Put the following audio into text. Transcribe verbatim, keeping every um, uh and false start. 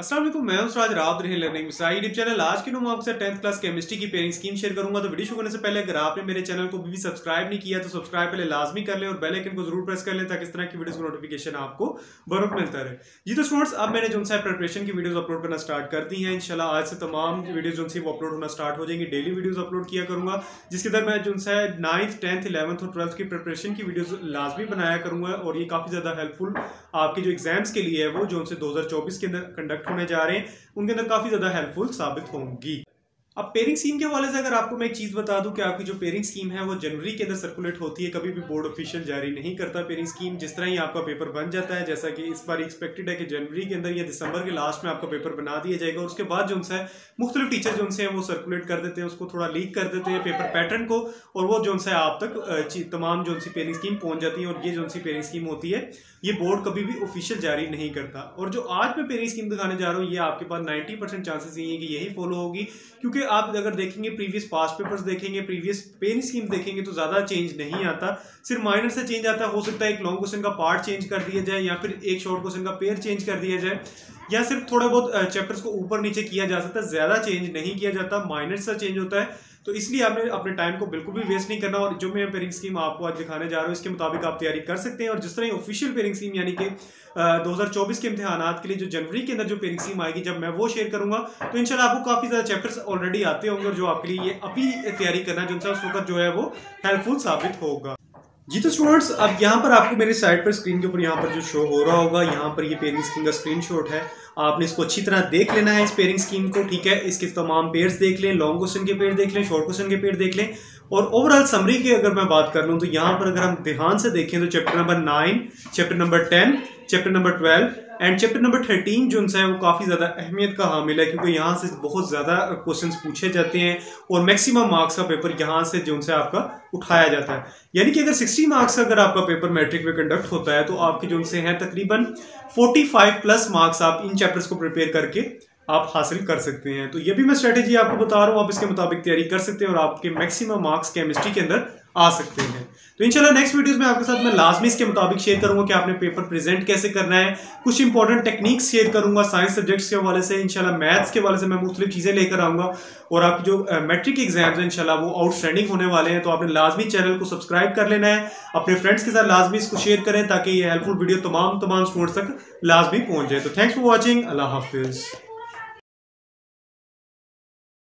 अस्सलाम वालेकुम, मैं हूं सुराज राव दरहील लर्निंग मिस्रा यूट्यूब चैनल। आज के हम आपसे टेंथ क्लास केमिस्ट्री की पेयरिंग स्कीम शेयर करूंगा। तो वीडियो शुरू करने से पहले अगर आपने मेरे चैनल को भी सब्सक्राइब नहीं किया तो सब्सक्राइब पहले लाजमी कर लें और बेल आइकन को जरूर प्रेस कर लें ताकि इस तरह की वीडियोस का नोटिफिकेशन आपको बरकरार मिलता रहे। जी तो स्टूडेंट्स, अब मैंने जो है प्रिपरेशन की वीडियोस अपलोड करना स्टार्ट कर दी है। इंशाल्लाह आज से तमाम वीडियोस जो है वो अपलोड होना स्टार्ट हो जाएंगी। डेली वीडियोस अपलोड किया करूंगा जिसके अंदर मैं जो है नाइन्थ टेंथ इलेवंथ और ट्वेल्थ की प्रिपरेशन की वीडियोस लाजमी बनाया करूंगा और ये काफ़ी ज़्यादा हेल्पफुल आपके जो एग्जाम्स के लिए है वो जो दो हज़ार चौबीस के अंदर कंडक्ट होने जा रहे हैं उनके अंदर काफी ज्यादा हेल्पफुल साबित होंगी। अब पेयरिंग स्कीम के हवाले से अगर आपको मैं एक चीज़ बता दूं कि आपकी जो पेयरिंग स्कीम है वो जनवरी के अंदर सर्कुलेट होती है, कभी भी बोर्ड ऑफिशियल जारी नहीं करता पेयरिंग स्कीम। जिस तरह ही आपका पेपर बन जाता है, जैसा कि इस बार एक्सपेक्टेड है कि जनवरी के अंदर या दिसंबर के लास्ट में आपका पेपर बना दिया जाएगा और उसके बाद जो है मुख्तलिफ टीचर जो है वो सर्कुलेट कर देते हैं, उसको थोड़ा लीक कर देते हैं पेपर पैटर्न को और वो जो है आप तक तमाम जो पेयरिंग स्कीम पहुँच जाती है। और ये जो पेयरिंग स्कीम होती है ये बोर्ड कभी भी ऑफिशियल जारी नहीं करता। और जो आज मैं पेयरिंग स्कीम दिखाने जा रहा हूँ ये आपके पास नाइन्टी परसेंट चांसेस ये हैं कि यही फॉलो होगी, क्योंकि आप अगर देखेंगे प्रीवियस पास्ट पेपर्स देखेंगे, प्रीवियस पेयरिंग स्कीम देखेंगे तो ज़्यादा चेंज नहीं आता, सिर्फ माइनर से चेंज आता है। हो सकता है एक लॉन्ग क्वेश्चन का पार्ट चेंज कर दिया जाए या फिर एक शॉर्ट क्वेश्चन का पेयर चेंज कर दिया जाए या सिर्फ थोड़ा बहुत चैप्टर्स को ऊपर नीचे किया जा सकता है, ज़्यादा चेंज नहीं किया जाता, माइनर सा चेंज होता है। तो इसलिए आपने अपने टाइम को बिल्कुल भी वेस्ट नहीं करना और जो मैं पेयरिंग स्कीम आपको आज दिखाने जा रहा हूँ इसके मुताबिक आप तैयारी कर सकते हैं। और जिस तरह ऑफिशियल पेयरिंग स्कीम यानी कि दो हज़ार चौबीस के इम्तिहानात के लिए जो जनवरी के अंदर जो पेयरिंग स्कीम आएगी जब मैं वो शेयर करूंगा तो इंशाल्लाह आपको काफ़ी ज़्यादा चैप्टर्स ऑलरेडी आते होंगे और जो आपके लिए अभी तैयारी करना जो उस वक्त जो है वो हेल्पफुल साबित होगा। जी तो स्टूडेंट्स, अब यहाँ पर आपको मेरे साइड पर स्क्रीन के ऊपर यहाँ पर जो शो हो रहा होगा यहाँ पर ये पेयरिंग स्कीम का स्क्रीनशॉट है। आपने इसको अच्छी तरह देख लेना है इस पेयरिंग स्कीम को, ठीक है। इसके तमाम पेयर्स देख लें, लॉन्ग क्वेश्चन के पेयर देख लें, शॉर्ट क्वेश्चन के पेयर देख लें। और ओवरऑल समरी की अगर मैं बात कर लूँ तो यहाँ पर अगर हम ध्यान से देखें तो chapter number nine, chapter number ten, chapter number twelve and chapter number thirteen जो है वो काफ़ी ज़्यादा अहमियत का हामिल है, क्योंकि यहाँ से बहुत ज़्यादा क्वेश्चंस पूछे जाते हैं और मैक्सिमम मार्क्स का पेपर यहाँ से जो है आपका उठाया जाता है। यानी कि अगर सिक्सटी मार्क्स अगर आपका पेपर मैट्रिक में कंडक्ट होता है तो आपके जो से हैं तकरीबन फोर्टी फाइव प्लस मार्क्स आप इन चैप्टर्स को प्रिपेयर करके आप हासिल कर सकते हैं। तो ये भी मैं स्ट्रेटेजी आपको बता रहा हूँ, आप इसके मुताबिक तैयारी कर सकते हैं और आपके मैक्सिमम मार्क्स केमिस्ट्री के अंदर आ सकते हैं। तो इंशाल्लाह नेक्स्ट वीडियोस में आपके साथ मैं लाजमी इसके मुताबिक शेयर करूंगा कि आपने पेपर प्रेजेंट कैसे करना है, कुछ इंपॉर्टेंट टेक्निक्स शेयर करूंगा साइंस सब्जेक्ट्स के हवाले से। इंशाल्लाह मैथ्स के हवाले से मैं मुख्तलिफ चीज़ें लेकर आऊँगा और आपकी जो मैट्रिक एग्जाम्स हैं इंशाल्लाह वो आउटस्टैंडिंग होने वाले हैं। तो आपने लाजमी चैनल को सब्सक्राइब कर लेना है, अपने फ्रेंड्स के साथ लाजमी इसको शेयर करें ताकि ये हेल्पफुल वीडियो तमाम तमाम स्टूडेंट्स तक लाजमी पहुँच जाए। तो थैंक्स फॉर वॉचिंग, अल्लाह हाफिज़।